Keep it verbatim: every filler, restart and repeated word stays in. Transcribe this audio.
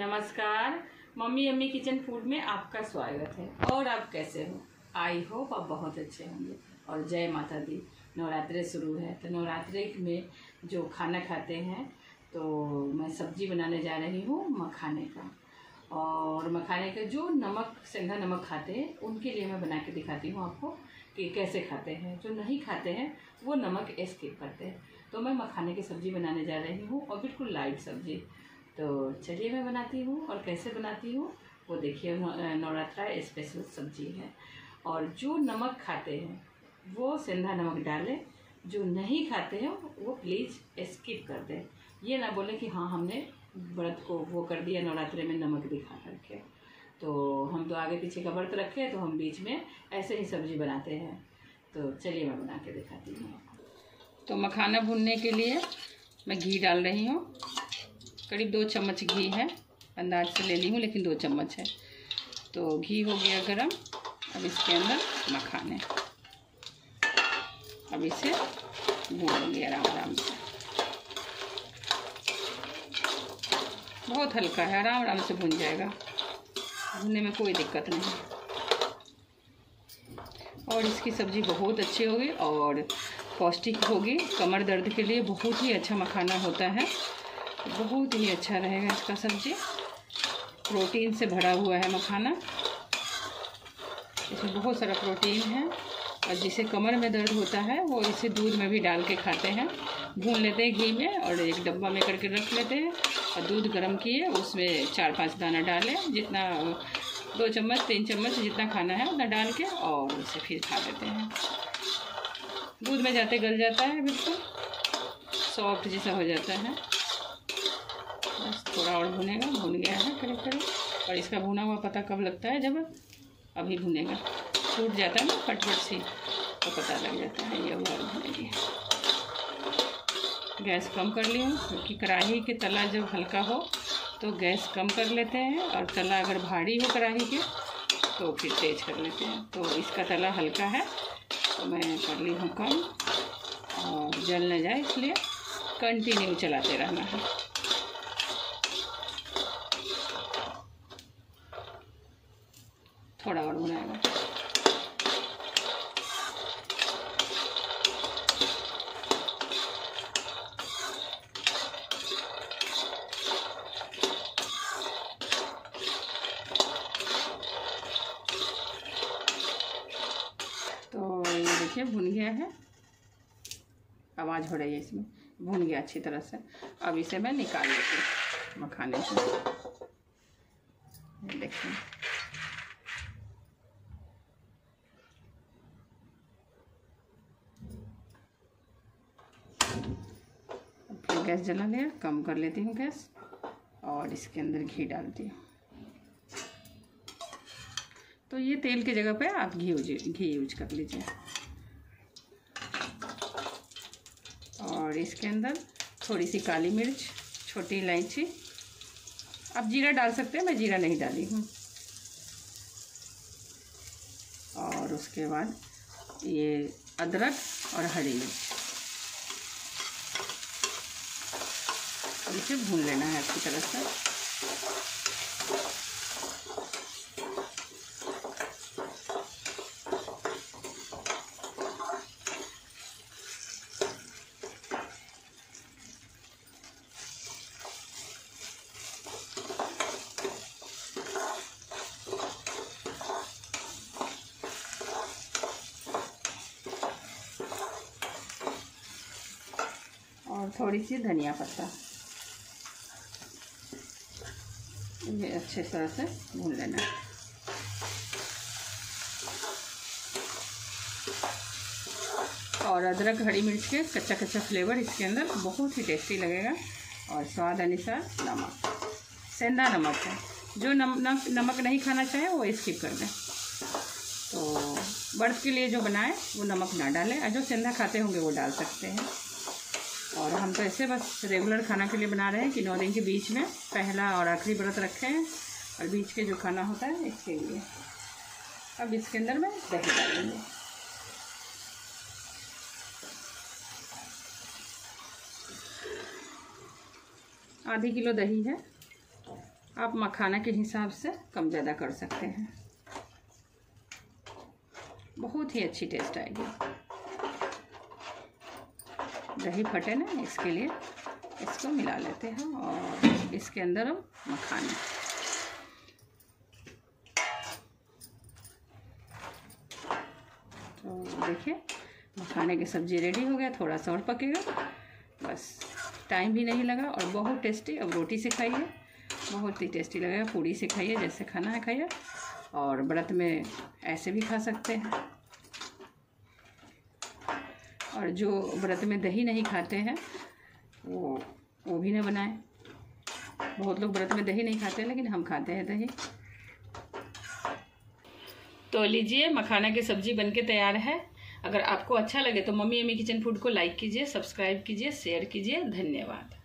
नमस्कार, mummy yummy kitchen food में आपका स्वागत है। और आप कैसे हो? आई होप आप बहुत अच्छे होंगे और जय माता दी। नवरात्रि शुरू है तो नवरात्रि में जो खाना खाते हैं, तो मैं सब्जी बनाने जा रही हूँ मखाने का। और मखाने का जो नमक सेंधा नमक खाते हैं उनके लिए मैं बना के दिखाती हूँ आपको कि कैसे खाते हैं। जो नहीं खाते हैं वो नमक एस्केप करते हैं। तो मैं मखाने की सब्ज़ी बनाने जा रही हूँ और बिल्कुल लाइट सब्ज़ी। तो चलिए मैं बनाती हूँ और कैसे बनाती हूँ वो देखिए। नवरात्रि स्पेशल सब्ज़ी है। और जो नमक खाते हैं वो सेंधा नमक डालें, जो नहीं खाते हैं वो प्लीज़ स्किप कर दें। ये ना बोलें कि हाँ हमने व्रत को वो कर दिया, नवरात्रि में नमक दिखा रखे। तो हम तो आगे पीछे का व्रत रखे, तो हम बीच में ऐसे ही सब्ज़ी बनाते हैं। तो चलिए मैं बना के दिखाती हूँ। तो मखाना भूनने के लिए मैं घी डाल रही हूँ। करीब दो चम्मच घी है, अंदाज से ले ली हूँ लेकिन दो चम्मच है। तो घी हो गया गरम। अब इसके अंदर मखाने, अब इसे भूनेंगे आराम आराम से। बहुत हल्का है, आराम आराम से भून जाएगा, भूनने में कोई दिक्कत नहीं। और इसकी सब्ज़ी बहुत अच्छी होगी और पौष्टिक होगी। कमर दर्द के लिए बहुत ही अच्छा मखाना होता है, बहुत ही अच्छा रहेगा इसका सब्ज़ी। प्रोटीन से भरा हुआ है मखाना, इसमें बहुत सारा प्रोटीन है। और जिसे कमर में दर्द होता है वो इसे दूध में भी डाल के खाते हैं। भून लेते हैं घी में और एक डब्बा में करके रख लेते हैं। और दूध गर्म किए उसमें चार पांच दाना डालें, जितना दो चम्मच तीन चम्मच जितना खाना है उतना डाल के और उसे फिर खा लेते हैं। दूध में जाते गल जाता है, बिल्कुल सॉफ्ट जैसा हो जाता है। बस थोड़ा और भुनेगा। भुन गया है करीब करीब। और इसका भुना हुआ पता कब लगता है? जब अभी भुनेगा, छूट जाता है ना फटफट सी, तो पता लग जाता है ये हुआ भुनेगी। गैस कम कर ली हूँ क्योंकि कढ़ाई के तला जब हल्का हो तो गैस कम कर लेते हैं, और तला अगर भारी हो कढ़ाई के तो फिर तेज कर लेते हैं। तो इसका तला हल्का है तो मैं कर ली हूँ कम, और जल न जाए इसलिए कंटिन्यू चलाते रहना है। थोड़ा और भुनाएगा। भुन गया है, आवाज़ हो रही है इसमें। भुन गया अच्छी तरह से। अब इसे मैं निकाल लेती हूँ मखाने से। देखिए गैस जला लिया, कम कर लेती हूँ गैस, और इसके अंदर घी डालती हूँ। तो ये तेल की जगह पे आप घी घी यूज कर लीजिए। और इसके अंदर थोड़ी सी काली मिर्च, छोटी इलायची, आप जीरा डाल सकते हैं, मैं जीरा नहीं डाली हूँ। और उसके बाद ये अदरक और हरी मिर्च, अब इसे भून लेना है अच्छी तरह से। थोड़ी सी धनिया पत्ता, ये अच्छे तरह से भून लेना है। और अदरक हरी मिर्च के कच्चा कच्चा फ्लेवर इसके अंदर बहुत ही टेस्टी लगेगा। और स्वाद अनुसार नमक, सेंधा नमक है। जो नम, नम, नमक नहीं खाना चाहे वो स्किप कर दें। तो व्रत के लिए जो बनाए वो नमक ना डालें, और जो सेंधा खाते होंगे वो डाल सकते हैं। और हम तो ऐसे बस रेगुलर खाना के लिए बना रहे हैं कि नौ दिन के बीच में पहला और आखिरी व्रत रखें, और बीच के जो खाना होता है इसके लिए। अब इसके अंदर मैं दही डालेंगे। आधी किलो दही है, आप मखाना के हिसाब से कम ज़्यादा कर सकते हैं। बहुत ही अच्छी टेस्ट आएगी। दही फटे ना, इसके लिए इसको मिला लेते हैं और इसके अंदर हम मखाना, तो देखिए मखाने की सब्ज़ी रेडी हो गया। थोड़ा सा और पकेगा, बस टाइम भी नहीं लगा और बहुत टेस्टी। अब रोटी से खाइए, बहुत ही टेस्टी लगेगा। पूड़ी से खाइए, जैसे खाना है खाइए, और व्रत में ऐसे भी खा सकते हैं। और जो व्रत में दही नहीं खाते हैं वो वो भी ना बनाएं। बहुत लोग व्रत में दही नहीं खाते हैं, लेकिन हम खाते हैं दही। तो लीजिए, मखाना की सब्ज़ी बनके तैयार है। अगर आपको अच्छा लगे तो मम्मी यम्मी किचन फूड को लाइक कीजिए, सब्सक्राइब कीजिए, शेयर कीजिए। धन्यवाद।